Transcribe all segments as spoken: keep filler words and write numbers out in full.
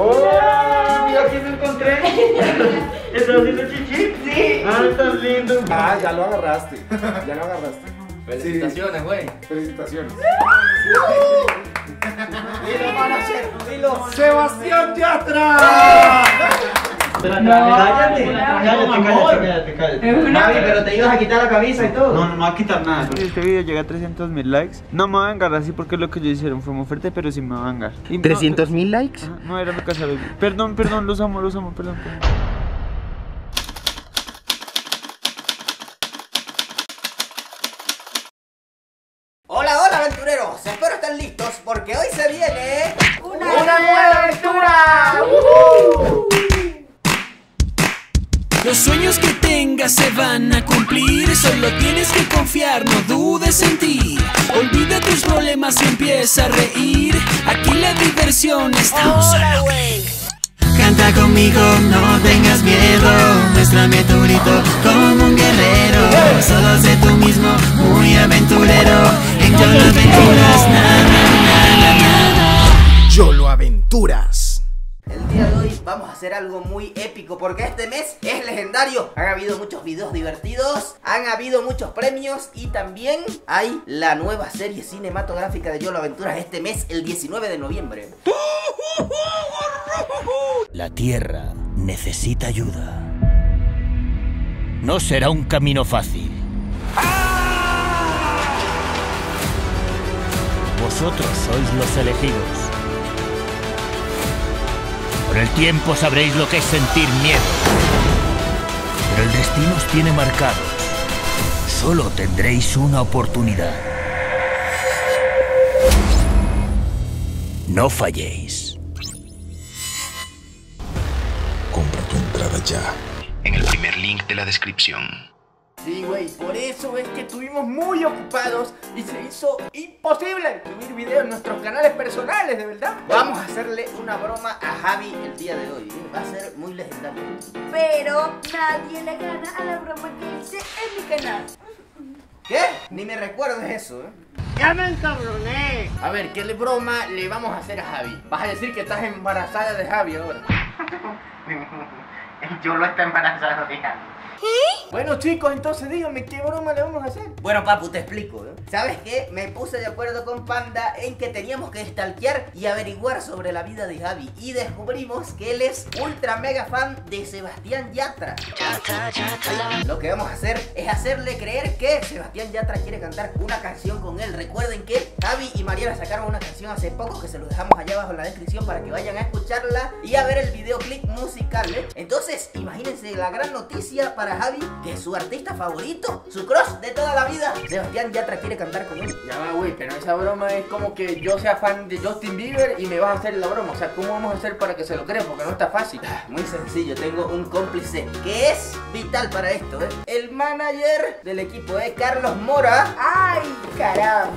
¡Hola! ¡Mira quién me encontré! ¿Estás haciendo chichi? Sí. ¡Ah, estás lindo! Ah, ya lo agarraste. Ya lo agarraste. Felicitaciones, güey. Sí. Felicitaciones. Y lo van a hacer, dilo. ¡Sebastián Yatra! Pero no, cállate, no, cállate, no, cállate, cállate, cállate. Javi, pero te ibas a quitar la camisa y todo. No, no me va a quitar nada. Si este video llega a trescientos mil likes, no me va a engar así porque lo que ellos hicieron fue muy fuerte, pero sí me va a engar. ¿trescientos mil no, likes? Ajá, no, era lo que sabía. Perdón, perdón, los amo, los amo, perdón, perdón. Hola, hola, aventureros. Espero estén listos porque hoy se viene una, una nueva aventura. Uh-huh. Los sueños que tengas se van a cumplir, solo tienes que confiar, no dudes en ti. Olvida tus problemas y empieza a reír, aquí la diversión está un solo clic. Canta conmigo, no tengas miedo, muéstrame tu grito como un guerrero. Solo sé tú mismo, muy aventurero, en Yolo Aventuras, na, na, na, na, na. Yolo Aventuras. El día de hoy vamos a hacer algo muy épico porque este mes es legendario. Han habido muchos videos divertidos, han habido muchos premios y también hay la nueva serie cinematográfica de Yolo Aventuras este mes, el diecinueve de noviembre. La Tierra necesita ayuda. No será un camino fácil. Vosotros sois los elegidos. Por el tiempo sabréis lo que es sentir miedo. Pero el destino os tiene marcados. Solo tendréis una oportunidad. No falléis. Compra tu entrada ya. En el primer link de la descripción. Sí, güey, por eso es que estuvimos muy ocupados y se hizo imposible subir videos en nuestros canales personales, de verdad. Vamos a hacerle una broma a Javi el día de hoy, va a ser muy legendario. Pero nadie le gana a la broma que hice en mi canal. ¿Qué? Ni me recuerdes eso, ¿eh? ¡Ya me encabroné! A ver, ¿qué broma le vamos a hacer a Javi? Vas a decir que estás embarazada de Javi ahora. Yo lo estoy embarazada de Javi. ¿Eh? Bueno chicos, entonces díganme qué broma le vamos a hacer. Bueno papu, te explico, ¿eh? ¿Sabes qué? Me puse de acuerdo con Panda en que teníamos que stalkear y averiguar sobre la vida de Javi. Y descubrimos que él es ultra mega fan de Sebastián Yatra. Yatra, Yatra. Lo que vamos a hacer es hacerle creer que Sebastián Yatra quiere cantar una canción con él. Recuerden que Javi y Mariana sacaron una canción hace poco, que se los dejamos allá abajo en la descripción para que vayan a escucharla y a ver el videoclip musical, ¿eh? Entonces, imagínense la gran noticia para Javi, que es su artista favorito, su crush de toda la vida, Sebastián Yatra quiere cantar con él. Ya va, güey, pero esa broma es como que yo sea fan de Justin Bieber y me vas a hacer la broma. O sea, ¿cómo vamos a hacer para que se lo crean? Porque no está fácil. Muy sencillo, tengo un cómplice que es vital para esto, ¿eh? El manager del equipo, ¿eh? Carlos Mora. ¡Ay, caramba!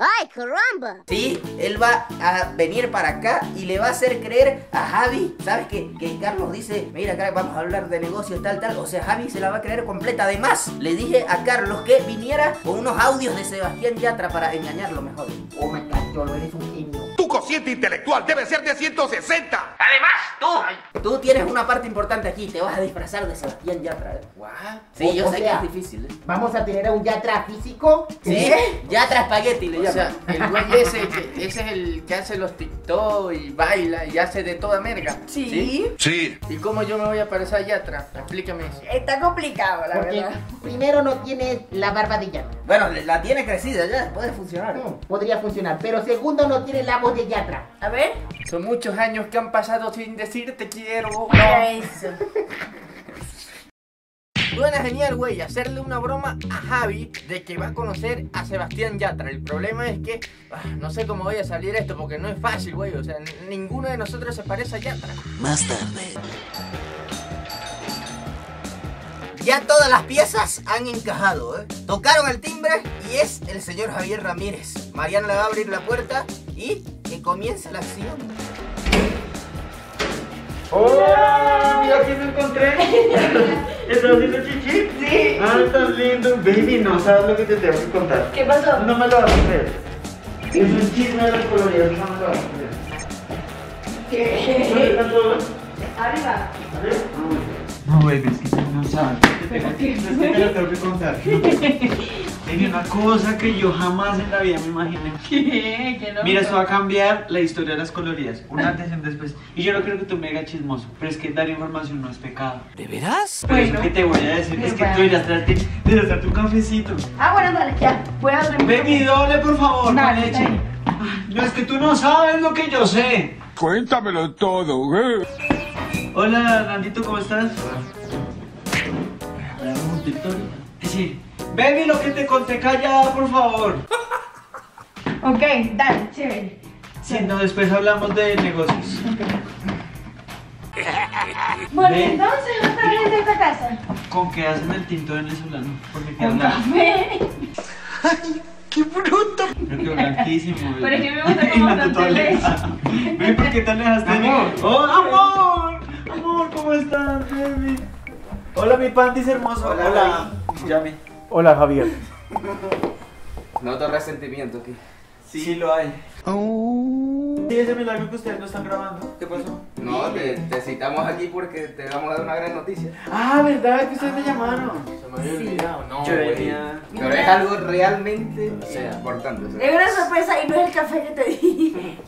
¡Ay, caramba! Sí, él va a venir para acá y le va a hacer creer a Javi, ¿sabes qué? Que Carlos dice, mira, acá vamos a hablar de negocios, tal, tal. O sea, Javi se la va a creer completa. Además, le dije a Carlos que viniera con unos audios de Sebastián Yatra para engañarlo mejor. Oh my God, Yolo, eres un genio. Tu cociente intelectual debe ser de ciento sesenta. Además, tú Tú tienes una parte importante aquí. Te vas a disfrazar de Sebastián Yatra, ¿eh? Wow. Sí, o, yo o sé sea, que es difícil, ¿eh? ¿Vamos a tener a un Yatra físico? Sí, Yatra espagueti le llaman. O sea, el güey ese, ese es el que hace los TikTok y baila y hace de toda merga. Sí. Sí, sí. ¿Y cómo yo me voy a parecer a Yatra? Explícame eso. Está complicado, la Porque verdad. Primero no tiene la barba de Yatra. Bueno, la tiene crecida ya, puede funcionar. Mm, podría funcionar, pero segundo no tiene la voz de Yatra. A ver. Son muchos años que han pasado sin decir te quiero. No. Eso. Suena genial, güey, hacerle una broma a Javi de que va a conocer a Sebastián Yatra. El problema es que ah, no sé cómo voy a salir esto porque no es fácil, güey. O sea, ninguno de nosotros se parece a Yatra. Más tarde. Ya todas las piezas han encajado, ¿eh? Tocaron el timbre y es el señor Javier Ramírez. Mariana le va a abrir la puerta y que comience la acción. ¡Hola! ¡Mira quién me encontré! ¿Estás haciendo chichi? Sí. Ah, estás lindo. Baby, no sabes lo que te tengo que contar. ¿Qué pasó? No me lo vas a creer. Es un chisme de los coloridos, no me lo vas a creer. Arriba. No, baby, es que tú no sabes. Es que te lo tengo que contar. Hay una cosa que yo jamás en la vida me imaginé. ¿Qué? ¿Qué no? Mira, esto va a cambiar la historia de las coloridas. Un antes y un después. Y yo no creo que tú me hagas chismoso, pero es que dar información no es pecado. ¿De veras? Pero bueno, es que te voy a decir, es que bueno, tú irás a traerte, irás a traer tu cafecito. Ah, bueno, dale, ya. Voy a dormir. Baby, doble, por favor, dale, con leche. Dale. No, es que tú no sabes lo que yo sé. Cuéntamelo todo, güey. Hola, Nandito, ¿cómo estás? Hola. Un TikTok. Sí. Baby, lo que te conté callada, por favor. Ok, dale, chévere. Sí, no, después hablamos de negocios. Okay. Bueno, ¿ven? Entonces, ¿no está bien de esta casa? ¿Con qué hacen el tinto venezolano? Porque queda un café. ¡Ay, qué bruto! Pero que blanquísimo. Pero es que me gusta como bastante leche. Ven, ¿por qué te alejaste? ¡Amor! ¡Oh, amor! ¡Amor, cómo estás, baby! Hola, mi pantis hermoso. Hola, hola. Llame. Hola, Javier. Noto resentimiento aquí. Sí, sí lo hay. Oh. Sí, ese milagro que ustedes no están grabando. ¿Qué pasó? No, te, te citamos aquí porque te vamos a dar una gran noticia. Ah, ¿verdad? Que ustedes me llamaron. Se me había olvidado. No, yo venía. Pero es algo realmente o sea, importante. O sea. Es una sorpresa y no es el café que te dije.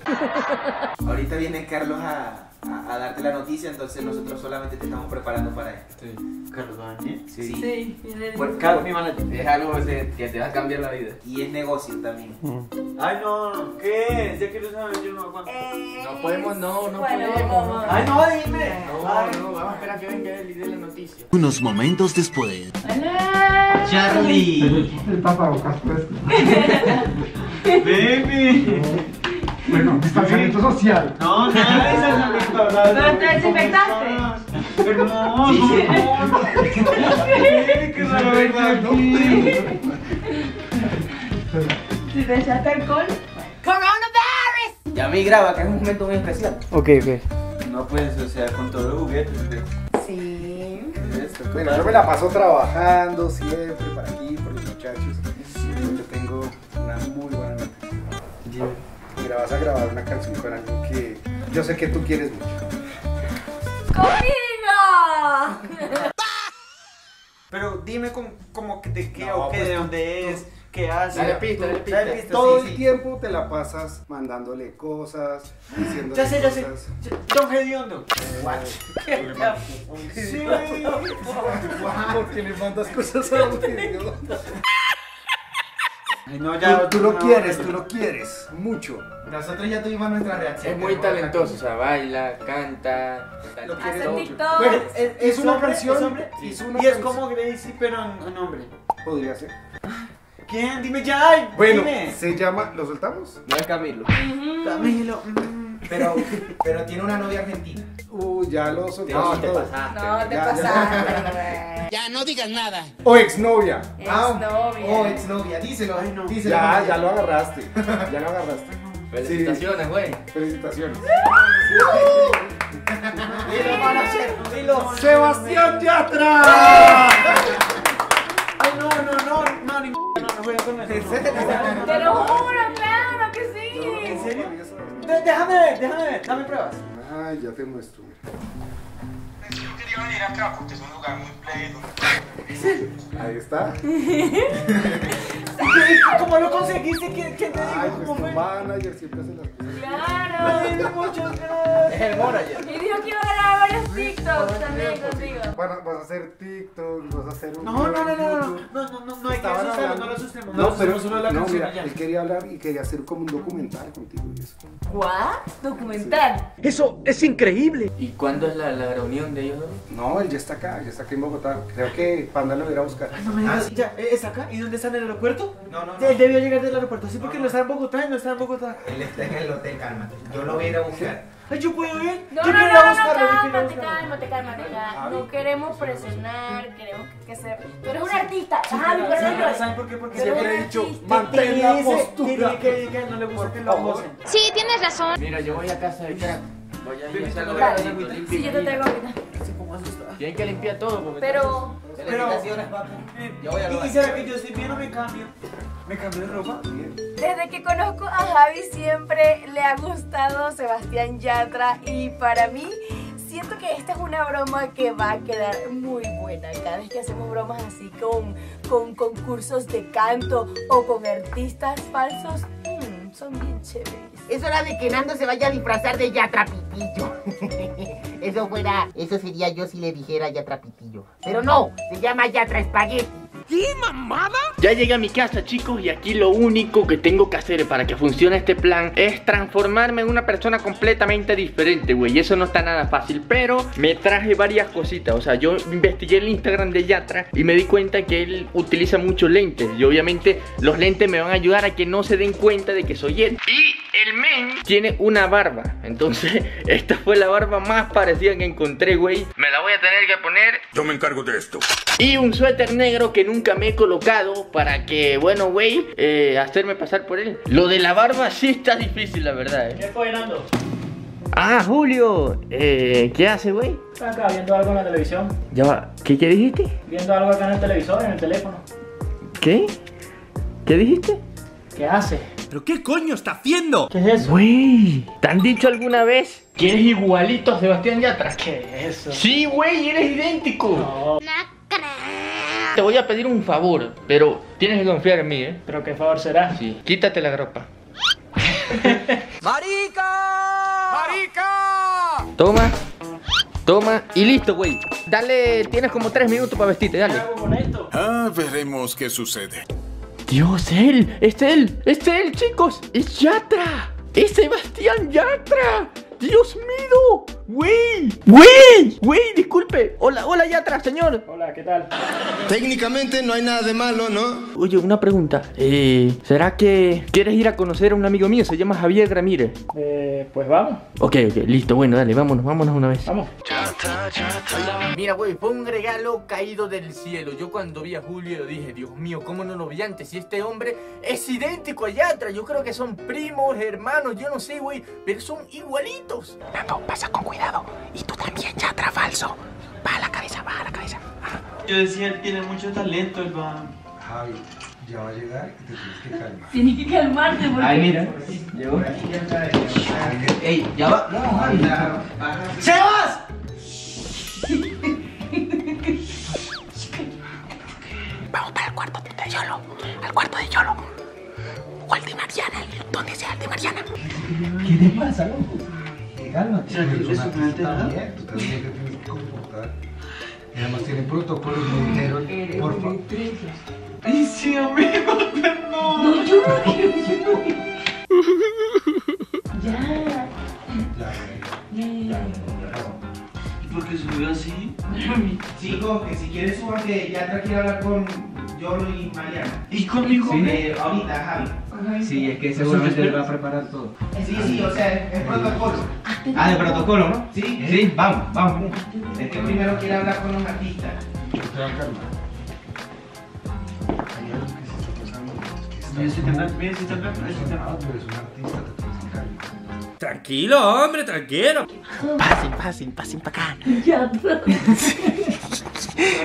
Ahorita viene Carlos a... A, a darte la noticia, entonces nosotros solamente te estamos preparando para esto. Sí. ¿Carlos va a venir? Sí. Sí, sí. Pues, Carlos, mi manager. Es algo que te va a cambiar la vida. Y es negocio también. Mm. Ay, no, ¿qué? Ya que lo sabes, yo no aguanto. Eh, no podemos, no, no bueno, podemos. No. Ay, no, dime. No, ay, no, vamos a esperar a que venga él y dé la noticia. Unos momentos después. ¡Hola! ¡Charlie! El tapabocas puesto. ¡Baby! Bueno, distanciamiento social. No, no, distanciamiento social. Pero te desinfectaste. Pero no, no, no. Que se lo venga, ¿no? Si te echaste alcohol. ¡Coronavirus! Ya me graba, que es un momento muy especial. Ok, ok. No puedes, o sea, con todos los juguetes. Sí. Bueno, yo me la paso trabajando siempre para aquí, por los muchachos. Yo tengo una muy buena meta. Vas a grabar una canción con algo que yo sé que tú quieres mucho. ¡Conmigo! Pero dime cómo, cómo que te queda, no, o qué, pues de dónde tú, es, qué haces. Dale pista, dale pista. Dale pista. Todo sí, el sí. tiempo te la pasas mandándole cosas, diciéndole ya sé, cosas. Ya sé, Don Hediondo. ¿Qué? Sí. ¿Por qué le mandas cosas a Don Hediondo? No, ya, tú, tú lo no, quieres, no, tú lo quieres, mucho. Nosotros ya tuvimos nuestra reacción. Es muy talentoso, o sea, baila, canta, hace TikTok. Bueno, es, es una hombre, canción, es hombre, sí. es una y es canción. Como Gracie, pero en hombre. Podría ser. ¿Quién? Dime ya. Bueno, dime. Se llama, ¿lo soltamos? No es Camilo. Uh-huh. Camilo. Pero, pero tiene una novia argentina. Uh, ya lo soltamos. No, te pasaste. No, te pasaste. Ya no digas nada. O exnovia. Exnovia. O exnovia. Díselo, ay no. Díselo. Ya, ya lo agarraste. Ya lo agarraste. Felicitaciones, güey. Felicitaciones. Dilo, van a hacer. Dilo. Sebastián Yatra. Ay, no, no, no, no, ni no, no voy a conocer. ¿En serio? Te lo juro, claro que sí. ¿En serio? Déjame ver, déjame ver. Dame pruebas. Ay, ya te muestro. Yo venir acá porque es un lugar muy play donde... Ahí está. ¿Cómo lo conseguiste? ¿Quién te dijo? Ay, pues tu manager siempre se las puso. ¡Claro! ¡Muchos gracias! Es el manager. Y dijo que iba a grabar varios TikToks también contigo. Vas a hacer TikTok, vas a hacer un... No, no, no, no, no, no, no hay que asustarlo, no lo asustemos. No, pero solo la canción ya. Él quería hablar y quería hacer como un documental contigo y eso. ¿What? ¿Documental? Eso es increíble. ¿Y cuándo es la reunión de ellos dos? No, él ya está acá, ya está aquí en Bogotá. Creo que Panda lo irá a buscar. Ay, no me digas, ah, ya, ¿es acá? ¿Y dónde está, en el aeropuerto? No, no, no. Él debió llegar del aeropuerto, sí, porque no, no. no está en Bogotá y no está en Bogotá. Él está en el hotel, cálmate. Yo lo voy a ir a buscar. Ay, ¿yo puedo ir? No, yo no, no, buscar, no, cálmate, cálmate, cálmate, ya. No queremos presionar, queremos que se... Tú eres un artista, Javi, perdón. ¿Sabes por qué? Porque siempre he dicho, mantén la postura. Tiene que diga, no le gusta que lo abusen. Sí, tienes razón. Mira, yo voy a casa de crack. Voy a ir a casa de crack. Sí, yo te traigo ahorita. Así como asustado. Tienen que limpiar todo porque... Pero... Pero... Yo voy a robar. ¿Y será que yo estoy bien o me cambio? ¿Me cambio de ropa? Desde que conozco a Javi siempre le ha gustado Sebastián Yatra y para mí... Siento que esta es una broma que va a quedar muy buena. Cada vez que hacemos bromas así con, con concursos de canto o con artistas falsos, mmm, son bien chéveres. Es hora de que Nando se vaya a disfrazar de Yatra Pitillo. Eso fuera, eso sería yo si le dijera Yatra Pitillo. Pero no, se llama Yatra Espagueti. ¿Qué mamada? Ya llegué a mi casa, chicos, y aquí lo único que tengo que hacer para que funcione este plan es transformarme en una persona completamente diferente, güey. Y eso no está nada fácil, pero me traje varias cositas. O sea, yo investigué el Instagram de Yatra y me di cuenta que él utiliza muchos lentes. Y obviamente los lentes me van a ayudar a que no se den cuenta de que soy él. Y... el men tiene una barba. Entonces, esta fue la barba más parecida que encontré, güey. Me la voy a tener que poner. Yo me encargo de esto. Y un suéter negro que nunca me he colocado para que, bueno, güey, eh, hacerme pasar por él. Lo de la barba sí está difícil, la verdad, eh. ¿Qué fue, Nando? Ah, Julio. Eh, ¿qué hace, güey? Acá, viendo algo en la televisión. Ya va. ¿Qué, qué dijiste? Viendo algo acá en el televisor, en el teléfono. ¿Qué? ¿Qué dijiste? ¿Qué hace? ¿Pero qué coño está haciendo? ¿Qué es eso? Güey, ¿te han dicho alguna vez que eres igualito a Sebastián Yatra? ¿Qué es eso? Sí, güey, eres idéntico. No. Te voy a pedir un favor, pero tienes que confiar en mí, ¿eh? ¿Pero qué favor será? Sí, quítate la ropa. ¡Marica! ¡Marica! Toma, toma y listo, güey. Dale, tienes como tres minutos para vestirte, dale. ¿Qué hago con esto? Ah, veremos qué sucede. Dios, él, es él, es él, chicos. Es Yatra, es Sebastián Yatra. Dios mío, güey, güey, güey, disculpe. Hola, hola Yatra, señor. Hola, ¿qué tal? Técnicamente no hay nada de malo, ¿no? Oye, una pregunta. Eh, ¿será que quieres ir a conocer a un amigo mío? Se llama Javier Ramírez. Eh, pues vamos. Ok, ok, listo, bueno, dale, vámonos, vámonos una vez. Vamos. Mira, güey, fue un regalo caído del cielo. Yo cuando vi a Julio dije, Dios mío, ¿cómo no lo vi antes? Si este hombre es idéntico a Yatra. Yo creo que son primos, hermanos, yo no sé, güey, pero son igualitos. Nando, pasa con cuidado. Y tú también, Yatra, falso. Baja la cabeza, baja la cabeza. Ajá. Yo decía, él tiene mucho talento, el va. Javi, ya va a llegar y te tienes que calmar. Tienes que calmarte, porque... Ay, mira. Llegó. Ey, ya va. No, Javi. ¡Sebas! Vamos para el cuarto de Yolo. Al cuarto de Yolo. O al de Mariana, donde sea el de Mariana. ¿Qué te pasa, loco? Cálmate. Tú también te tienes que comportar. Y además tienen protocolos muy enteros. Por favor. Ay, sí, amigo, perdón. No, yo no quiero. Ya. Ya. ¿Por qué subió así? Chicos, que si quieres súbate, Yatra quiere hablar con Yolo y Mariana. ¿Y conmigo? Sí, eh, ahorita, Javi. Ay, sí, es que seguramente él va a preparar todo. Sí, sí, o sea, es protocolo. Ah, de protocolo, ¿no? Sí, sí, vamos, vamos. Es que primero quiere hablar con los artistas. Yo te voy a calmar. Hay algo que se está pasando. Mira, si te hablan, mira, si te hablan. Tú eres un artista, te tienes que calmar. Tranquilo, hombre, tranquilo. Pasen, pasen, pasen para acá. Ya, ¿a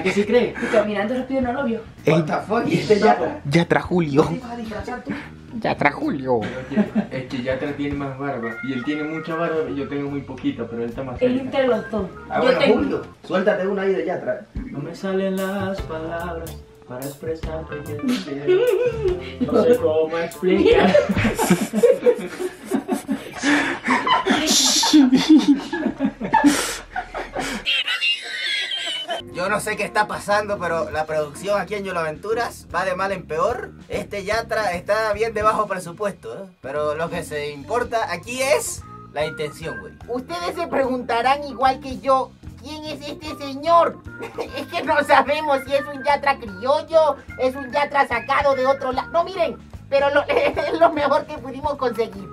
qué se cree? Y caminando rápido no lo vio. What the fuck, este Yatra. Yatra Julio. Yatra Julio. Es que Yatra tiene más barba. Y él tiene mucha barba y yo tengo muy poquita, pero él está más. Él entre los dos. Ah, bueno, tengo... Julio, suéltate una ahí de Yatra. No me salen las palabras para expresarte que te quiero. No sé cómo explicar. Yo no sé qué está pasando, pero la producción aquí en Yolo Aventuras va de mal en peor. Este Yatra está bien de bajo presupuesto, ¿eh? Pero lo que se importa aquí es la intención, güey. Ustedes se preguntarán igual que yo, ¿quién es este señor? Es que no sabemos si es un Yatra criollo, es un Yatra sacado de otro lado. No, miren, pero lo, es lo mejor que pudimos conseguir.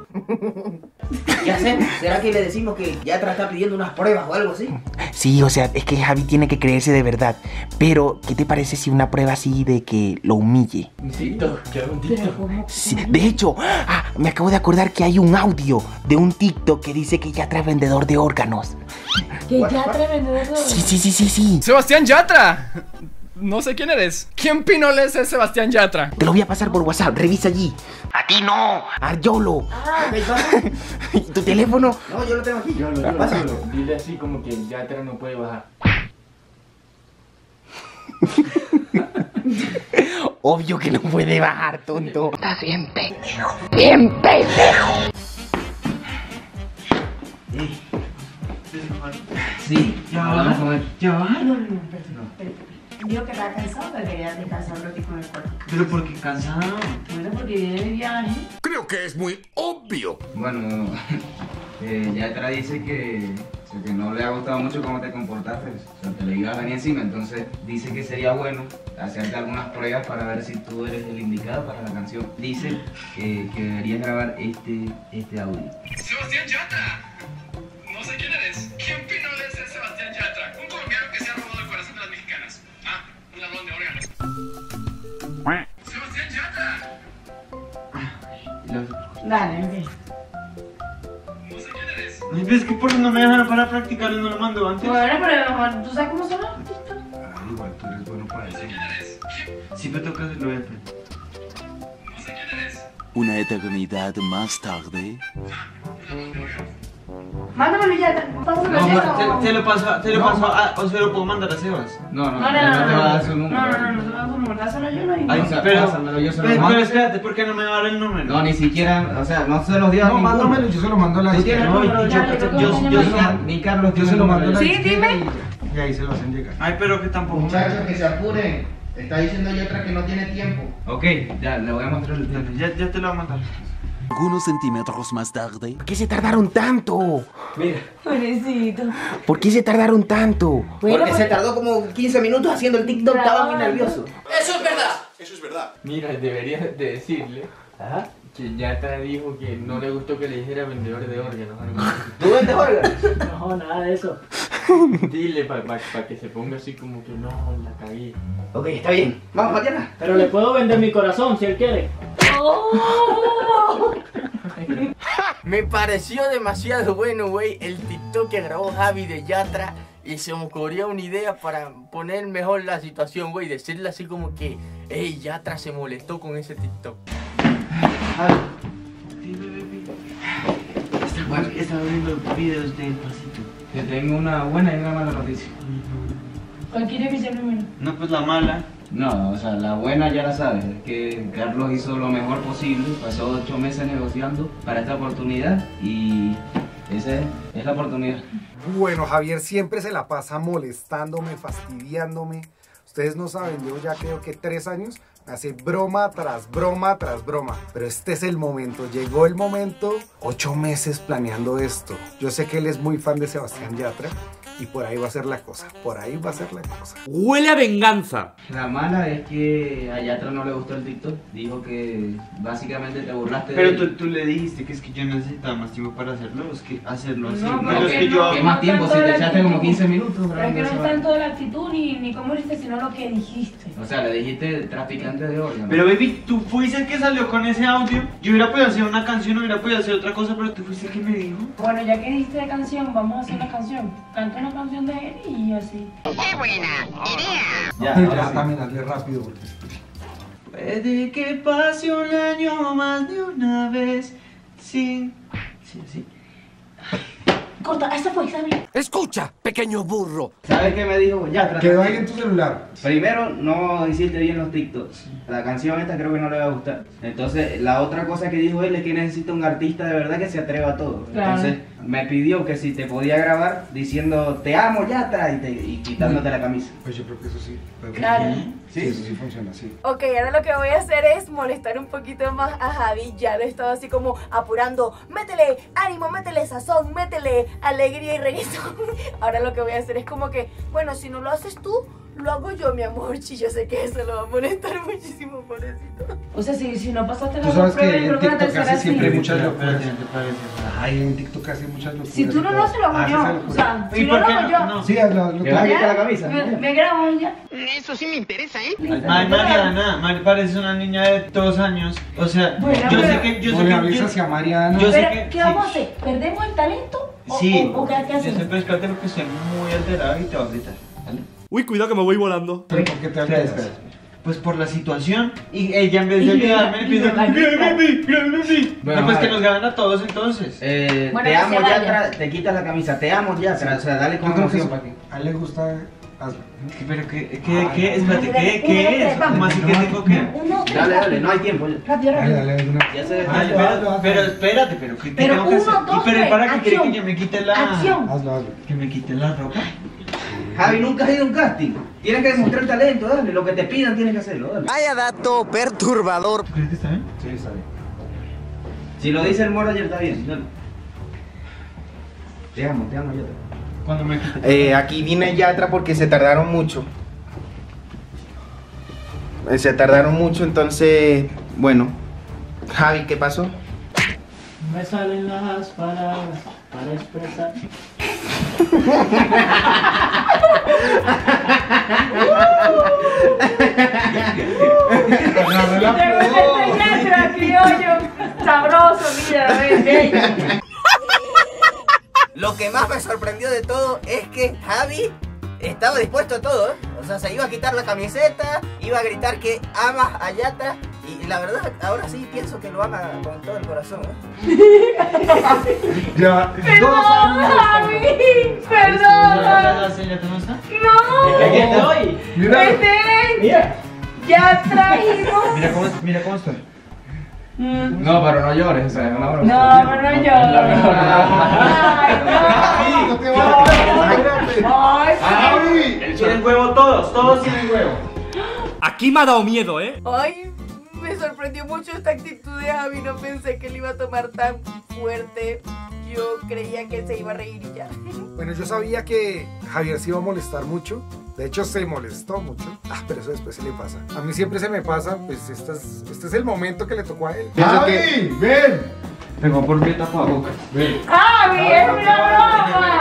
¿Qué hacemos? ¿Será que le decimos que Yatra está pidiendo unas pruebas o algo así? Sí, o sea, es que Javi tiene que creerse de verdad. Pero, ¿qué te parece si una prueba así de que lo humille? TikTok, ¿qué hago un TikTok? Sí, de hecho, ah, me acabo de acordar que hay un audio de un TikTok que dice que Yatra es vendedor de órganos. ¿Qué Yatra menudo? Sí, sí, sí, sí, sí. ¡Sebastián Yatra! No sé quién eres. ¿Quién pinoles es Sebastián Yatra? Te lo voy a pasar por WhatsApp, revisa allí. A ti no, a Yolo. Ah, ¿me tu teléfono? No, yo lo tengo aquí. Yolo, Yolo, Yolo. Dile así como que Yatra no puede bajar. Obvio que no puede bajar, tonto. Estás bien pendejo. Bien pendejo. Sí, ya va. Ya va. No, no, no, no. Digo que estaba cansado, que quería descansar un ratito con el cuerpo. ¿Pero por qué cansado? Bueno, porque viene de viaje. Creo que es muy obvio. Bueno, eh, Yatra dice que, o sea, que no le ha gustado mucho cómo te comportaste. O sea, te le ibas a venir encima. Entonces dice que sería bueno hacerte algunas pruebas para ver si tú eres el indicado para la canción. Dice que, que deberías grabar este, este audio. ¡Sebastián Yatra! No sé quién eres. ¿Quién pinoles es Sebastián Yatra? Un colombiano que se ha robado el corazón de las mexicanas. Ah, un ladrón de órganos. ¡Sebastián Yatra! Los... Dale, ok. No sé quién eres. Ay, ¿ves que por eso no me dejan para practicar y no lo mando antes? Bueno, pero ¿tú sabes cómo son los artistas? Ah, igual tú eres bueno para eso. No sé quién eres. Si me tocas el noventa. No sé quién eres. Una eternidad más tarde. Ah, un ladrón de órganos. Mándamelo ya, pásamelo no, ya. Te, o... te lo paso, te lo no, paso a, o se lo puedo mandar a Sebas. No, no, no, no, no, no te va a dar su número. No, no, no, no te va a dar su número, dáselo yo no hay. Ay, no, pero, pásamelo, yo se lo mando. Pero espérate, ¿por qué no me va a dar el número? No, ni siquiera, o sea, no se lo dio a ninguno. No, mándamelo, yo se lo mando a la disquera. No, yo, yo, yo, ni Carlos, yo se lo mando a la disquera. Sí, dime. Y ahí se lo hacen llegar. Ay, pero que tampoco. Muchachos, que se apuren. Está diciendo Yatra que no tiene tiempo. Ok, ya, le voy a mostrar el teléfono. Ya te lo voy a mandar. Algunos centímetros más tarde. ¿Por qué se tardaron tanto? Mira. Pobrecito. ¿Por qué se tardaron tanto? Bueno, porque se tardó como quince minutos haciendo el TikTok, estaba muy nervioso. ¡Eso es verdad! Eso es verdad. Mira, deberías de decirle. ¿Ah? Que Yatra dijo que no le gustó que le dijera vendedor de órganos. ¿Tú vendes órganos? No, nada de eso. Dile para pa, pa que se ponga así como que no, la cagué. Ok, está bien. Vamos, Mariana. Pero le puedo vender mi corazón si él quiere. Oh. Me pareció demasiado bueno, güey, el TikTok que grabó Javi de Yatra. Y se me ocurrió una idea para poner mejor la situación, güey. Decirle así como que, hey, Yatra se molestó con ese TikTok. Javi, está, está viendo videos del pasito. Te tengo una buena y una mala noticia. ¿Cuál quiere que sea primero? No, pues la mala. No, o sea, la buena ya la sabes, es que Carlos hizo lo mejor posible, pasó ocho meses negociando para esta oportunidad y esa es la oportunidad. Bueno, Javier siempre se la pasa molestándome, fastidiándome. Ustedes no saben, yo ya creo que tres años me hace broma tras broma tras broma. Pero este es el momento, llegó el momento, ocho meses planeando esto. Yo sé que él es muy fan de Sebastián Yatra. Y por ahí va a ser la cosa, por ahí va a ser la cosa. ¡Huele a venganza! La mala es que a Yatra no le gustó el TikTok. Dijo que básicamente te burlaste. Pero de... Pero tú, tú le dijiste que es que yo necesitaba más tiempo para hacerlo. Es que hacerlo así. No, pero es que no, yo... ¿Qué más tiempo? Si te echaste como quince minutos. Pero que no está en toda la actitud ni, ni cómo hiciste, sino lo que dijiste. O sea, le dijiste traficante de órganos. Pero baby, tú fuiste el que salió con ese audio. Yo hubiera podido hacer una canción, hubiera podido hacer otra cosa, pero tú fuiste el que me dijo. Bueno, ya que dijiste de canción, vamos a hacer una canción. Canta una canción de él y así. ¡Qué buena idea! Ya, ahora sí. Rápido. Puede que pase un año más de una vez sin... Sí, así. Corta, esa fue, ¿sabes? Escucha, pequeño burro. ¿Sabes qué me dijo Yatra? Quedó ahí en tu celular. Primero, no hiciste bien los TikToks. La canción esta creo que no le va a gustar. Entonces, la otra cosa que dijo él es que necesita un artista de verdad que se atreva a todo. Claro. Entonces, me pidió que si te podía grabar diciendo te amo Yatra y, te, y quitándote la camisa. Pues yo creo que eso sí. Claro. Sí, sí, eso sí funciona, sí. Ok, ahora lo que voy a hacer es molestar un poquito más a Javi. Ya lo he estado así como apurando. Métele ánimo, métele sazón, métele alegría y reggaetón. Ahora lo que voy a hacer es como que, bueno, si no lo haces tú, lo hago yo, mi amor. Si yo sé que eso lo va a molestar muchísimo, pobrecito. O sea, si, si no pasaste la prueba, creo que la tercera sí. Siempre hay muchas locuras. Ay, en TikTok casi muchas locuras. Si tú no lo haces, lo hago yo. O sea, si no lo hago yo. Sí, lo que va a quitar la camisa. Me grabo ya. Eso sí me interesa, ¿eh? Ay, Mariana, Mariana parece una niña de dos años. O sea, yo sé que... Yo sé que... ¿Qué vamos a hacer? ¿Perdemos el talento? Sí, o, o, o, ¿qué hacen? Ese pescate porque soy muy alterado y te va a gritar, ¿vale? Uy, cuidado que me voy volando. ¿Por qué te alteras? Pues por la situación. Y ella en vez de ayudarme empieza a... No, pues que nos ganan a todos entonces. Eh, bueno, te amo Yatra, te quitas la camisa, te amo Yatra, o sea, dale con emoción para ti. A él le gusta... Pero que, que, que, que, espérate, ¿qué, qué es? ¿Cómo así que tengo que...? Dale, dale, no hay tiempo. Rápido, rápido. Dale, dale, ya se pero, pero espérate, pero ¿qué tengo que hacer? Pero para que quiere que yo me quite la... Acción. Hazlo, hazlo. Que me quite la ropa. Javi, nunca has ido a un casting. Tienes que demostrar talento, dale. Lo que te pidan tienes que hacerlo, dale. Vaya dato perturbador. ¿Crees que está bien? Sí, está bien. Si lo dice el Mora ayer está bien, dale. Te amo, te amo, Yatra. Cuando me eh, aquí vine Yatra porque se tardaron mucho. Se tardaron mucho, entonces, bueno. Javi, ¿qué pasó? Me salen las palabras para expresar. Sabroso, mira, lo que más me sorprendió de todo es que Javi estaba dispuesto a todo, ¿eh? O sea, se iba a quitar la camiseta, iba a gritar que ama a Yatra. Y la verdad, ahora sí pienso que lo ama con todo el corazón, ¿eh? Ya, ¡perdón, Javi! ¡Perdón! ¡No! ¡Aquí estoy! ¡Vete! ¡Ya trajimos! Mira cómo, mira cómo estoy. No, pero no llores, o sea, es una broma. No, pero no llores. Ay, no te vayas. Tienen huevo todos, todos tienen huevo. Aquí me ha dado miedo, ¿eh? Ay, me sorprendió mucho esta actitud de Javi, no pensé que le iba a tomar tan fuerte. Yo creía que se iba a reír y ya. Bueno, yo sabía que Javier se iba a molestar mucho. De hecho, se molestó mucho. Ah, pero eso después se le pasa. A mí siempre se me pasa, pues este es, este es el momento que le tocó a él. ¡Javi! Que... ¡Ven! Tengo por mi tapabocas. ¡Ven! ¡Javi! ¡Es una broma!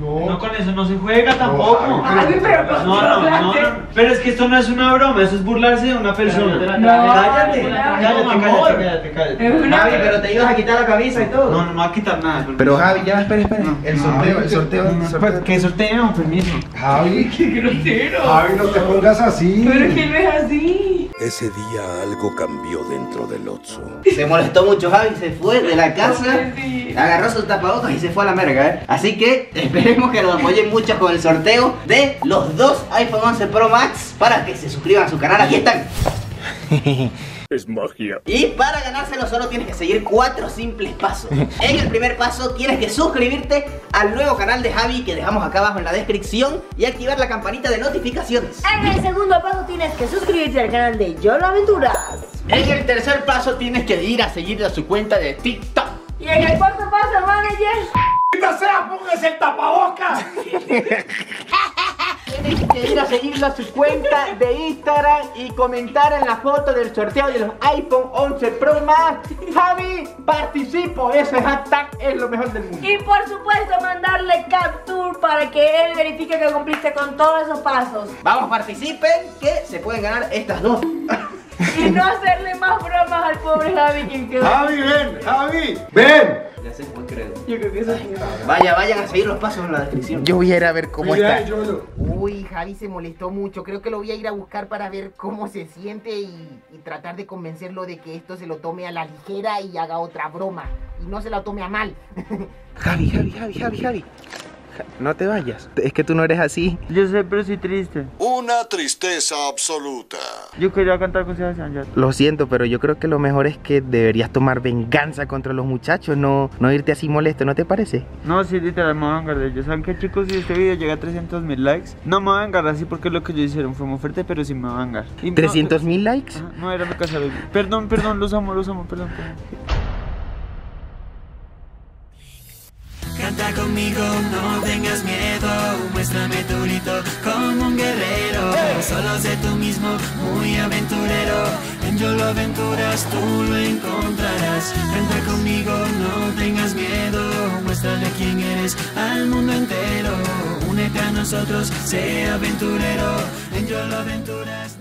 No, no, con eso no se juega tampoco. No, Javi, pero no, no, no, no. Pero es que esto no es una broma, eso es burlarse de una persona. Cállate, cállate, cállate, cállate. Javi, pero te ibas a quitar la camisa y todo. No, no, no va a quitar nada. Pero Javi, ya, espera, espera. El sorteo, el sorteo. ¿Qué sorteo? Permiso. Javi, qué grosero. Javi, no te pongas así. Pero que no es así. Ese día algo cambió dentro del Otso. Se molestó mucho Javi, se fue de la casa, agarró sus tapabocas y se fue a la merga, ¿eh? Así que esperemos que nos apoyen mucho con el sorteo de los dos iPhone once Pro Max para que se suscriban a su canal. Aquí están. Es magia. Y para ganárselo solo tienes que seguir cuatro simples pasos. En el primer paso tienes que suscribirte al nuevo canal de Javi que dejamos acá abajo en la descripción y activar la campanita de notificaciones. En el segundo paso tienes que suscribirte al canal de Yolo Aventuras. En el tercer paso tienes que ir a seguir a su cuenta de TikTok. Y en el cuarto paso, manager, ¡maldita sea, póngase el tapabocas! Tienes que ir a seguirlo a su cuenta de Instagram y comentar en la foto del sorteo de los iPhone once Pro Max. Javi, participo, ese hashtag es lo mejor del mundo. Y por supuesto mandarle capture para que él verifique que cumpliste con todos esos pasos. Vamos, participen, que se pueden ganar estas dos. Y no hacerle más bromas al pobre Javi que quedó. Javi, ven, Javi, ven. Ya sé cuál creo. Yo creo que eso es que... Vaya, vayan a seguir los pasos en la descripción. Yo voy a ir a ver cómo Mira, está. Yo... Uy, Javi se molestó mucho. Creo que lo voy a ir a buscar para ver cómo se siente y, y tratar de convencerlo de que esto se lo tome a la ligera y haga otra broma. Y no se la tome a mal. Javi, Javi, Javi, Javi, Javi. No te vayas, es que tú no eres así. Yo sé, pero soy triste. Una tristeza absoluta. Yo quería cantar con Sebastián Yatra. Lo siento, pero yo creo que lo mejor es que deberías tomar venganza contra los muchachos. No, no irte así molesto, ¿no te parece? No, sí, literal, me voy a encargar. Yo saben que, chicos, si este video llega a trescientos mil likes, no me voy a encargar así porque lo que ellos hicieron fue muy fuerte, pero sí me voy a encargar. ¿trescientos mil likes? Ajá, no, era mi casa. Perdón, perdón, los amo, los amo, perdón, perdón. Canta conmigo, no tengas miedo, muéstrame tu grito como un guerrero. Solo sé tú mismo, muy aventurero, en Yolo Aventuras tú lo encontrarás. Canta conmigo, no tengas miedo, muéstrale quién eres al mundo entero. Únete a nosotros, sé aventurero, en Yolo Aventuras.